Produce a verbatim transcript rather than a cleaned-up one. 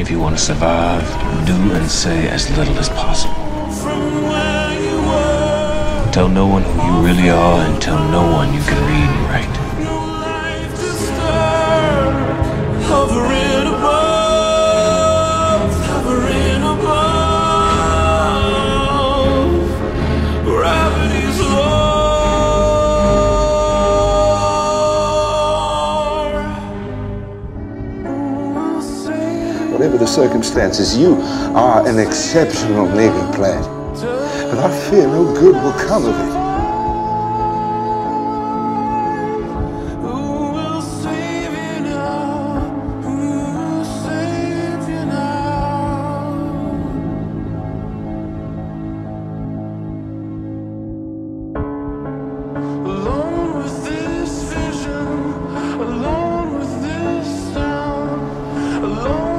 If you want to survive, do and say as little as possible. Tell no one who you really are, and tell no one you can read and write. Whatever the circumstances, you are an exceptional Navy plant. But I fear no good will come of it. Who will save you now? Who will save you now? Alone with this vision, alone with this sound, alone.